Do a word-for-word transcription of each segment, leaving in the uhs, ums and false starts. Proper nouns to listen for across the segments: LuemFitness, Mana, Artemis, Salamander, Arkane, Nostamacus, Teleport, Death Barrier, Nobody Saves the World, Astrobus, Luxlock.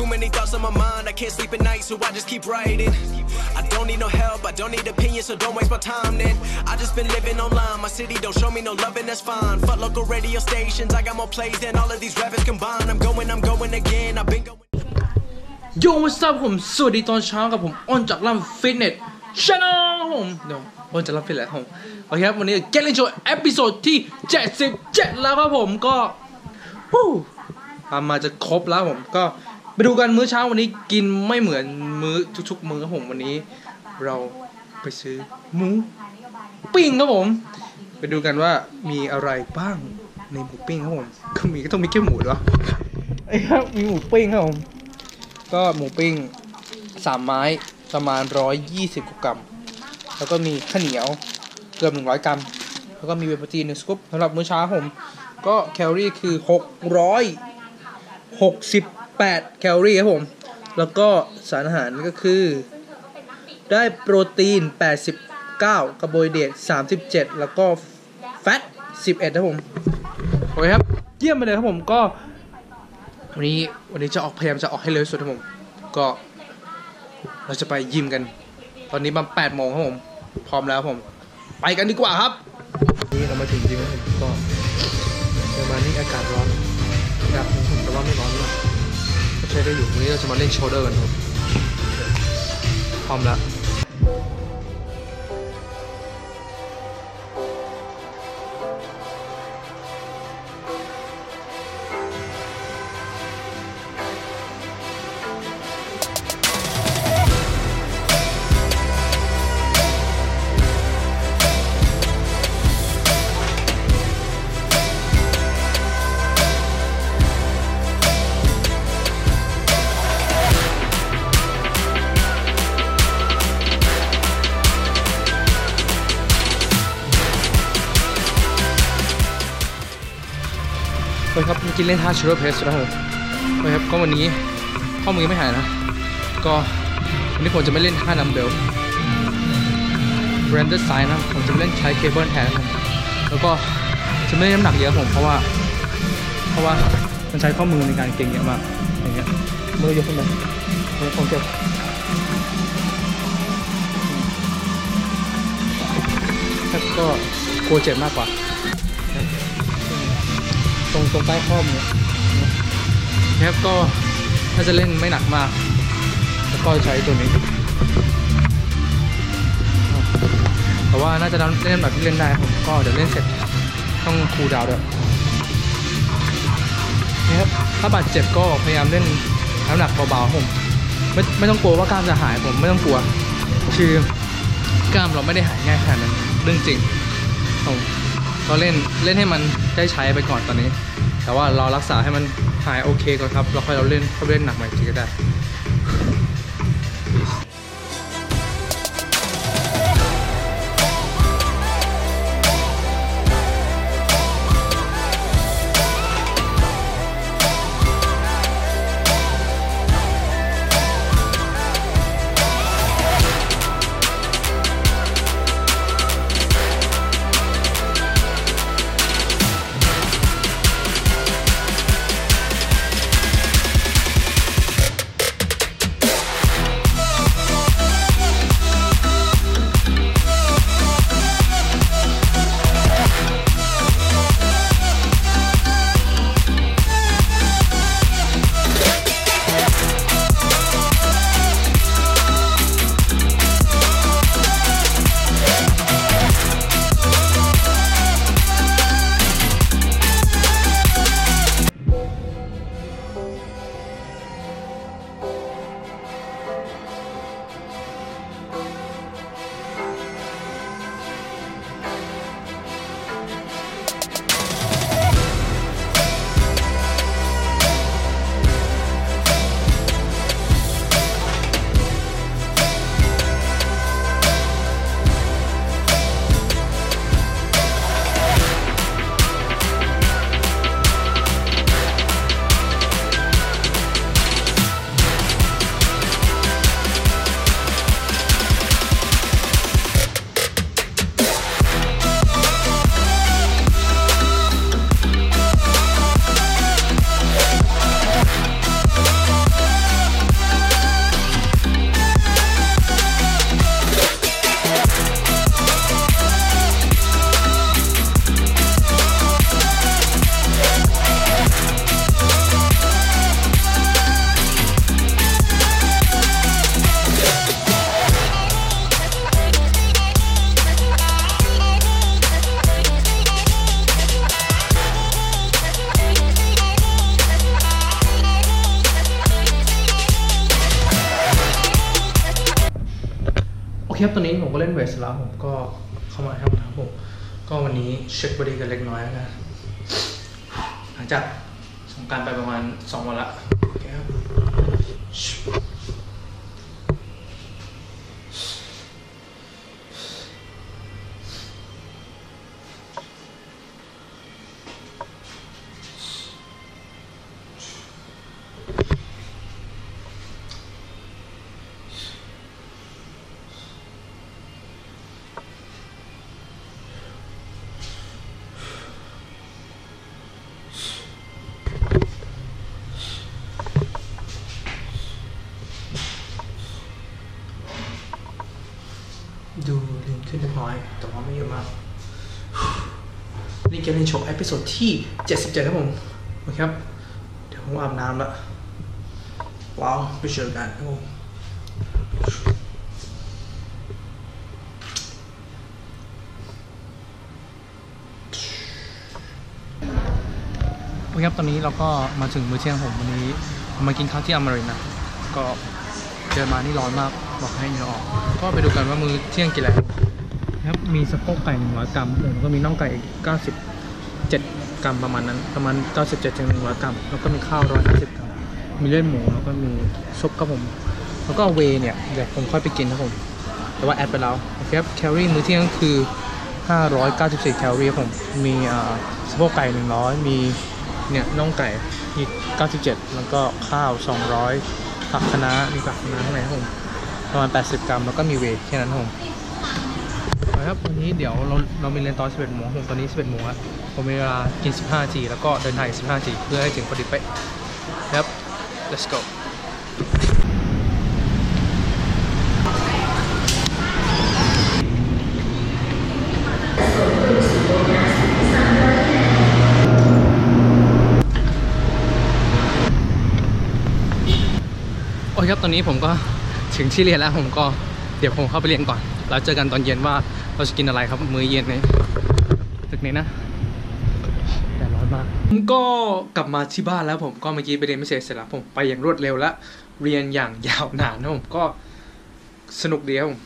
Too many thoughts on my mind, I can't sleep at night, so I just keep writing. I don't need no help, I don't need opinions, so don't waste my time then. I just been living online, my city don't show me no loving, that's fine. Fuck local radio stations, I got more plays than all of these rappers combined. I'm going, I'm going again, I've been going. Yo, what's up ผมสวัสดีตอนเช้ากับผมอ้นจากล่ำฟิตเนส Channel ผมเดี๋ยวอ้นจากล่ำฟิตเนสผมโอเคครับวันนี้ Get Into It ตอนที่เจ็ดสิบเจ็ดแล้วครับผมก็ฮู้ทำมาจะครบแล้วผมก็ไปดูกันมื้อเช้าวันนี้กินไม่เหมือนมื้อทุกๆมื้อครับผมวันนี้เราไปซื้อหมูปิ้งครับผมไปดูกันว่ามีอะไรบ้างในหมูปิ้งครับผมก็มีก็ต้องมีแค่หมูเหรอไอ้ครับมีหมูปิ้งครับผมก็หมูปิ้งสามไม้ประมาณหนึ่งร้อยยี่สิบกรัมแล้วก็มีข้าวเหนียวเกือบหนึ่งร้อยกรัมแล้วก็มีเวย์โปรตีนหนึ่งสกู๊ปสำหรับมื้อเช้าผมก็แคลอรี่คือหกร้อยหกสิบแปดแคลอรี่ครับผมแล้วก็สารอาหารก็คือได้โปรตีนแปดสิบเก้าคาร์โบไฮเดรตสามสิบเจ็ดแล้วก็แฟตสิบเอ็ดครับผมโอเคครับเยี่ยมไปเลยครับผมก็วันนี้วันนี้จะออกพยายามจะออกให้เร็วสุดครับผมก็เราจะไปยิมกันตอนนี้ประมาณแปดโมงครับผมพร้อมแล้วผมไปกันดีกว่าครับนี่เรามาถึงยิมแล้วก็ประมาณนี้อากาศร้อนอากาศผมแต่ว่าไม่ร้อนมากใช้ได้อยู่วันนี้เราจะมาเล่นโชว์เดอร์กันครับพร้อมแล้วครับกินเล่นท่าชูโรเพสนะครับโอเคครับก็วันนี้ข้อมือไม่หายนะก็วันนี้ผมจะไม่เล่นท่าดัมเบลเรนเดอร์ไซน์นะผมจะเล่นใช้เคเบิลแทนแล้วก็จะไม่เล่นน้ำหนักเยอะผมเพราะว่าเพราะว่ามันใช้ข้อมือในการเก่งเยอะมากอย่างเงี้ยมือยกขึ้นมามือคงเจ็บแล้วก็กลัวเจ็บมากกว่าตรงตรงใต้ข้อมือครับก็ถ้าจะเล่นไม่หนักมากแล้วก็ใช้ตัวนี้แต่ว่าน่าจะเล่นแบบที่เล่นได้ผมก็เดี๋ยวเล่นเสร็จต้องคูลดาวน์ด้วยนะครับถ้าบาดเจ็บก็พยายามเล่นน้ำหนักเบาๆผมไม่ไม่ต้องกลัวว่ากล้ามจะหายผมไม่ต้องกลัวคือกล้ามเราไม่ได้หายง่ายขนาดนั้นเรื่องจริงผมเราเล่นเล่นให้มันได้ใช้ไปก่อนตอนนี้แต่ว่าเรารักษาให้มันหายโอเคก่อนครับเราค่อยเราเล่นเขาเล่นหนักใหม่ทีก็ได้ ทียบตัวนี้ผมก็เล่นเวสแล้วผมก็เข้ามาครับผมก็วันนี้เช็คบอดี้กันเล็กน้อยนะหลังจากสงกรานต์ไปประมาณสองวันละโอเคครับดูลิงขึ้นเล็กน้อยแต่ว่าไม่เยอะมากนี่เกมในโชว์เอพิโซดที่เจ็ดสิบเจ็ดครับผมโอเคครับเดี๋ยวผมอาบน้ำละว้าวไปเจอกันครับผมโอเคครับตอนนี้เราก็มาถึงมื้อเที่ยงผมวันนี้มากินข้าวที่อเมริกาก็เดินมานี่ร้อนมากบอกให้เนื้อออกก็ไปดูกันว่ามื้อเที่ยงกี่แหล่ครับมีสะโพกไก่หนึ่งร้อยกรัมแล้วก็มีน่องไก่อีกเก้าสิบเจ็ดกรัมประมาณนั้นประมาณ เก้าสิบเจ็ดถึงหนึ่งร้อย กรัมแล้วก็มีข้าวหนึ่งร้อยห้าสิบกรัมมีเลือดหมูแล้วก็มีซุปครับผมแล้วก็เวเนี่ยเดี๋ยวผมค่อยไปกินครับผมแต่ว่าแอดไปแล้วโอเคครับแคลอรี่มื้อเที่ยงคือห้าร้อยเก้าสิบสี่แคลอรี่ผมมีอ่าสะโพกไก่หนึ่งร้อยมีเนี่ยน่องไก่อีกเก้าสิบเจ็ดแล้วก็ข้าวสองร้อยผักคะน้ามีผักคะน้าข้างในครับผมประมาณแปดสิบกรัมแล้วก็มีเวทแค่นั้นครับผมครับวันนี้เดี๋ยวเราเรามีเรียนตอนสิบเอ็ดโมงผมตอนนี้สิบเอ็ดโมงครับผมมีเวลากินสิบห้านาทีแล้วก็เดินทางอีกสิบห้านาทีเพื่อให้ถึงพอดีเป๊ะครับ let's go ครับตอนนี้ผมก็ถึงที่เรียนแล้วผมก็เดี๋ยวผมเข้าไปเรียนก่อนแล้วเจอกันตอนเย็นว่าเราจะกินอะไรครับมื้อเย็นนี้ตึกนี้นะแต่ร้อนมากผมก็กลับมาที่บ้านแล้วผมก็เมื่อกี้ไปเรียนพิเศษเสร็จแล้วผมไปอย่างรวดเร็วและเรียนอย่างยาวนานนะผมก็สนุกดีครับผม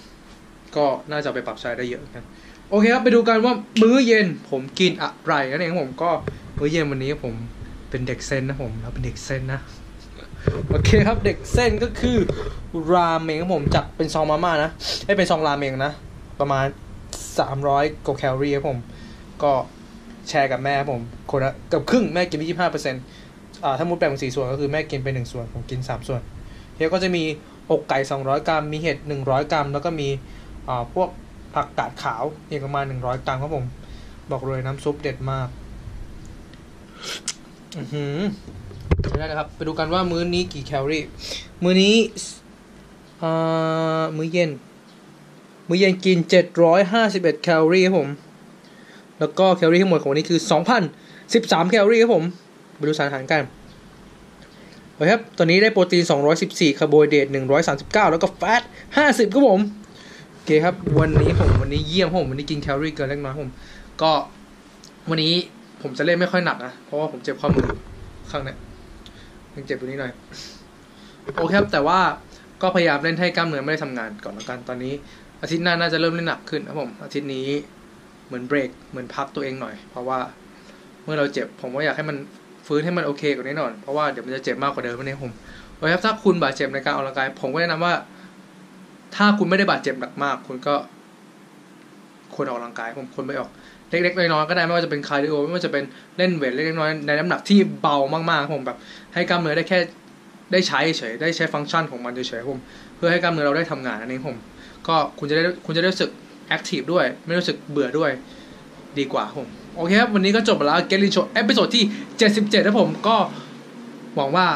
ก็น่าจะไปปรับใช้ได้เยอะกันโอเคครับไปดูกันว่ามื้อเย็นผมกินอะไรนั่นเองผมก็มื้อเย็นวันนี้ผมเป็นเด็กเส้นนะผมเราเป็นเด็กเส้นนะโอเคครับเด็กเส้นก็คือราเมงครับผมจากเป็นซองมาม่านะไม่เป็นซองราเมงนะประมาณสามร้อยกว่าแคลอรี่ครับผมก็แชร์กับแม่ผมคนละเกือบครึ่งแม่กินไป ยี่สิบห้าเปอร์เซ็นต์ อ่าถ้ามูดแปลงเป็นสี่ส่วนก็คือแม่กินไปหนึ่งส่วนผมกินสามส่วนเดี๋ยวก็จะมีอกไก่สองร้อยกรัมมีเห็ดหนึ่งร้อยกรัมแล้วก็มีอ่าพวกผักกาดขาวอีกประมาณหนึ่งร้อยกรัมครับผมบอกเลยน้ำซุปเด็ดมากอื้อหือได้นะครับไปดูกันว่ามื้อนี้กี่แคลอรี่มื้อนี้อ่ามื้อเย็นมื้อเย็นกินเจ็ดร้อยห้าสิบเอ็ดแคลอรี่ครับผมแล้วก็แคลอรี่ทั้งหมดของวันนี้คือ สองพันสิบสาม แคลอรี่ครับผมไปดูสารอาหารกันโอเคครับตอนนี้ได้โปรตีนสองร้อยสิบสี่คาร์โบไฮเดรตหนึ่งร้อยสามสิบเก้าแล้วก็แฟตห้าสิบครับผมโอเคครับวันนี้ผมวันนี้เยี่ยมผมวันนี้กินแคลอรี่เกินเล็กน้อยผมก็วันนี้ผมจะเล่นไม่ค่อยหนักนะเพราะว่าผมเจ็บข้อมือข้างนี้ยังเจ็บตรงนี้หน่อยโอเคครับแต่ว่าก็พยายามเล่นให้กล้ามเนื้อไม่ได้ทำงานก่อนแล้วกันตอนนี้อาทิตย์หน้าน่าจะเริ่มเล่นหนักขึ้นครับผมอาทิตย์นี้เหมือนเบรกเหมือนพักตัวเองหน่อยเพราะว่าเมื่อเราเจ็บผมก็อยากให้มันฟื้นให้มันโอเคกว่านี้หน่อยเพราะว่าเดี๋ยวมันจะเจ็บมากกว่าเดิมวันนี้ผมโอเคครับถ้าคุณบาดเจ็บในการออกกำลังกายผมก็แนะนำว่าถ้าคุณไม่ได้บาดเจ็บหนักมากคุณก็ควรออกกำลังกายผมควรไปออกเล็กๆน้อยๆก็ได้ไม่ว่าจะเป็นคาร์ดิโอไม่ว่าจะเป็นเล่นเวทเล็กๆน้อยๆในน้ำหนักที่เบามากๆผมแบบให้กล้ามเนื้อได้แค่ได้ใช้เฉยได้ใช้ฟังก์ชันของมันเฉยๆผมเพื่อให้กล้ามเนื้อเราได้ทำงานอันนี้ผมก็คุณจะได้คุณจะได้รู้สึกแอคทีฟด้วยไม่รู้สึกเบื่อด้วยดีกว่าผมโอเคครับวันนี้ก็จบแล้วเกลินโชว์เอพิโซดที่เจ็ดสิบเจ็ดนะผมก็หวังว่า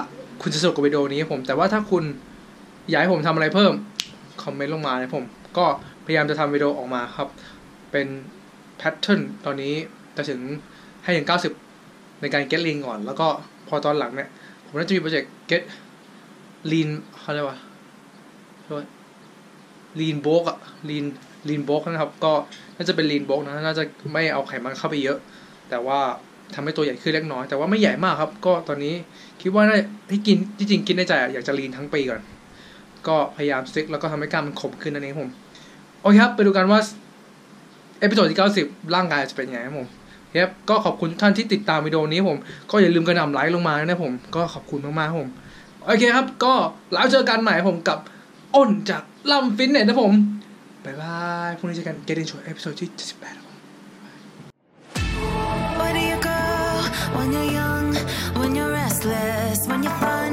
คุณจะสนุกกับวิดีโอนี้ผมแต่ว่าถ้าคุณอยากให้ผมทำอะไรเพิ่มคอมเมนต์ลงมานะผมก็พยายามจะทำวิดีโอออกมาครับเป็นแพทเทิร์นตอนนี้จะถึงให้ถึงเก้าสิบในการ get lean ก่อนแล้วก็พอตอนหลังเนี่ยผมน่าจะมีโปรเจกต์ get lean เขาเรียกว่า lean bulk อะ lean lean bulk นะครับก็น่าจะเป็น lean bulk นะน่าจะไม่เอาไขมันเข้าไปเยอะแต่ว่าทำให้ตัวใหญ่ขึ้นเล็กน้อยแต่ว่าไม่ใหญ่มากครับก็ตอนนี้คิดว่าน่าที่กินที่จริงกินได้ใจอยากจะ lean ทั้งปีก่อนก็พยายามสติ๊กแล้วก็ทำให้กล้ามมันคมขึ้นนั่นเองผม โอเคครับไปดูกันว่าเอพิโซดที่เก้าสิบร่างกายจะเป็นยังไงครับผมครับก็ขอบคุณท่านที่ติดตามวิดีโอนี้ผมก็อย่าลืมกระหน่ำไลค์ลงมานะผมก็ขอบคุณมากๆผมโอเคครับก็แล้วเจอกันใหม่ผมกับอ้นจากล่ำฟิตเนสนะผมบ๊ายบายพรุ่งนี้เจอกัน Get Into It เอพิโซดที่เจ็ดสิบแปดWhen you're young, when you're restless, when you're fun,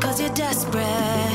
'cause you're desperate.